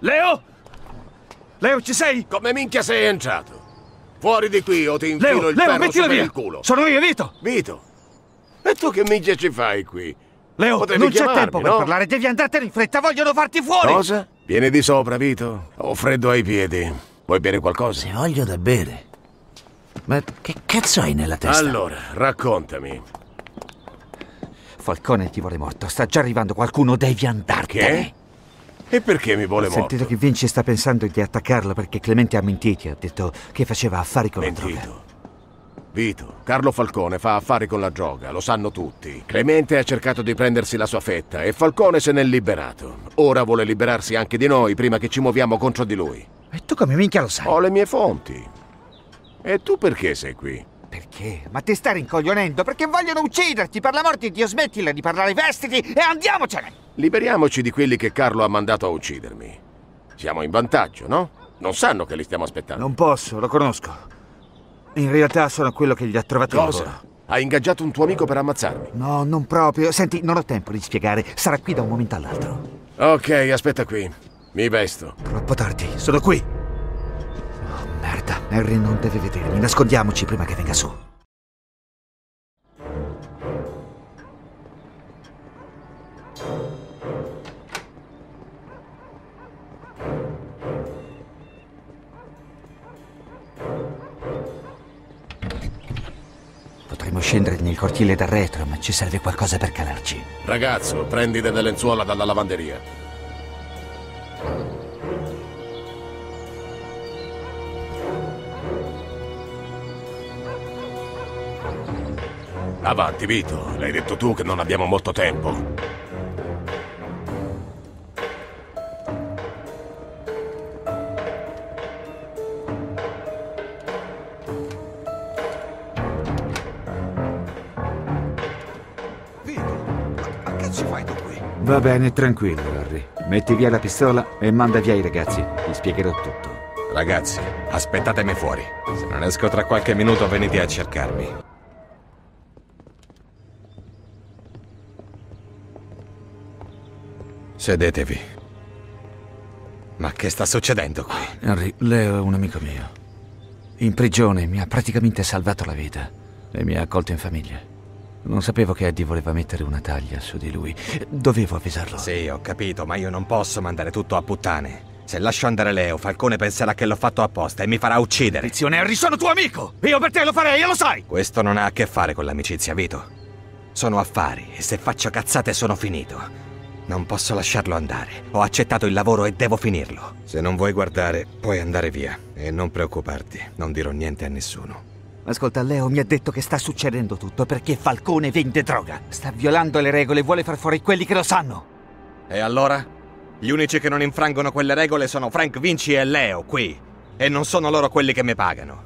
Leo? Leo, ci sei? Come minchia sei entrato? Fuori di qui o ti infilo il ferro sopra il culo. Sono io, Vito. Vito? E tu che minchia ci fai qui? Leo, non c'è tempo per parlare, devi andartene in fretta, vogliono farti fuori! Cosa? Vieni di sopra, Vito. Ho freddo ai piedi. Vuoi bere qualcosa? Se voglio da bere. Ma che cazzo hai nella testa? Allora, raccontami. Falcone ti vuole morto, sta già arrivando qualcuno, devi andartene. Che? E perché mi vuole morto? Ho sentito che Vinci sta pensando di attaccarlo perché Clemente ha mentito, ha detto che faceva affari con la droga. Vito, Carlo Falcone fa affari con la droga, lo sanno tutti. Clemente ha cercato di prendersi la sua fetta e Falcone se n'è liberato. Ora vuole liberarsi anche di noi prima che ci muoviamo contro di lui. E tu come minchia lo sai? Ho le mie fonti. E tu perché sei qui? Perché? Ma ti stai rincoglionendo? Perché vogliono ucciderti! Per l'amor di Dio, smettila di parlare, vestiti e andiamocene! Liberiamoci di quelli che Carlo ha mandato a uccidermi. Siamo in vantaggio, no? Non sanno che li stiamo aspettando. Non posso, lo conosco. In realtà sono quello che gli ha trovato. Cosa? Hai ingaggiato un tuo amico per ammazzarmi? No, non proprio. Senti, non ho tempo di spiegare. Sarà qui da un momento all'altro. Ok, aspetta qui. Mi vesto. Troppo tardi. Sono qui. Oh, merda. Henry non deve vedermi. Nascondiamoci prima che venga su. Potremmo scendere nel cortile dal retro, ma ci serve qualcosa per calarci. Ragazzo, prendi delle lenzuola dalla lavanderia. Avanti, Vito. L'hai detto tu che non abbiamo molto tempo. Va bene, tranquillo, Henry. Metti via la pistola e manda via i ragazzi. Ti spiegherò tutto. Ragazzi, aspettatemi fuori. Se non esco tra qualche minuto, venite a cercarmi. Sedetevi. Ma che sta succedendo qui? Henry, Leo è un amico mio. In prigione mi ha praticamente salvato la vita e mi ha accolto in famiglia. Non sapevo che Eddie voleva mettere una taglia su di lui. Dovevo avvisarlo. Sì, ho capito, ma io non posso mandare tutto a puttane. Se lascio andare Leo, Falcone penserà che l'ho fatto apposta e mi farà uccidere. Attenzione, Henry, sono tuo amico! Io per te lo farei, e lo sai! Questo non ha a che fare con l'amicizia, Vito. Sono affari, e se faccio cazzate sono finito. Non posso lasciarlo andare. Ho accettato il lavoro e devo finirlo. Se non vuoi guardare, puoi andare via. E non preoccuparti, non dirò niente a nessuno. Ascolta, Leo mi ha detto che sta succedendo tutto perché Falcone vende droga. Sta violando le regole e vuole far fuori quelli che lo sanno. E allora? Gli unici che non infrangono quelle regole sono Frank Vinci e Leo qui. E non sono loro quelli che mi pagano.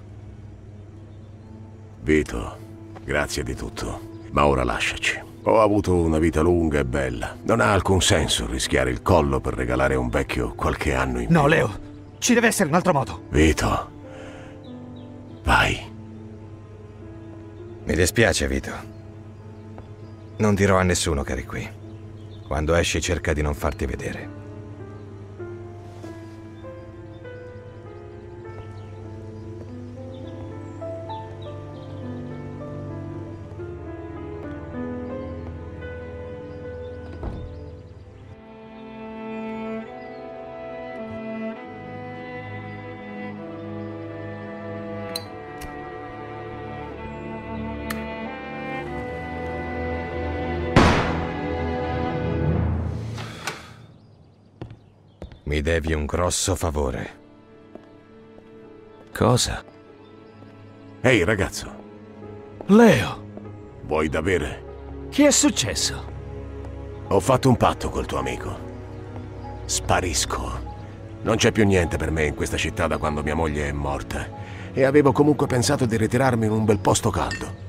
Vito, grazie di tutto. Ma ora lasciaci. Ho avuto una vita lunga e bella. Non ha alcun senso rischiare il collo per regalare a un vecchio qualche anno in più. No, Leo, ci deve essere un altro modo. Vito, vai. Mi dispiace, Vito. Non dirò a nessuno che eri qui. Quando esci cerca di non farti vedere. Mi devi un grosso favore. Cosa? Ehi, ragazzo. Leo! Vuoi da bere? Che è successo? Ho fatto un patto col tuo amico. Sparisco. Non c'è più niente per me in questa città da quando mia moglie è morta. E avevo comunque pensato di ritirarmi in un bel posto caldo.